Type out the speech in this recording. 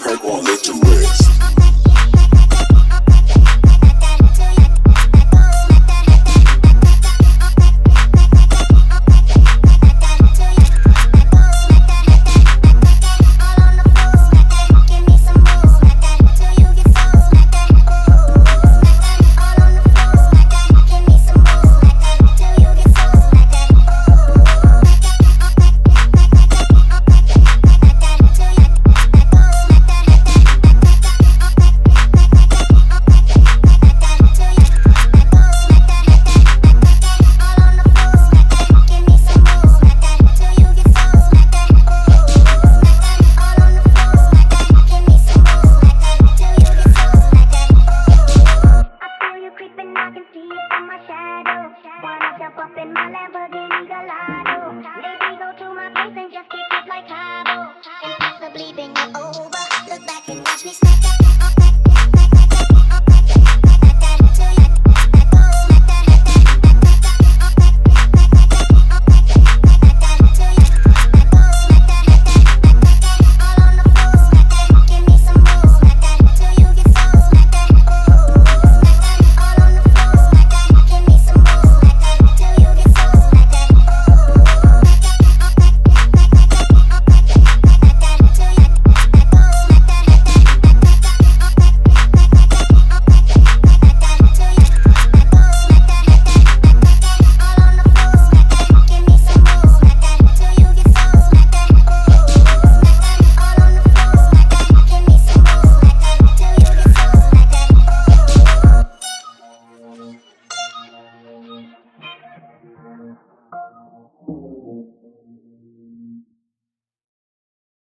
Perk won't lift your wrist.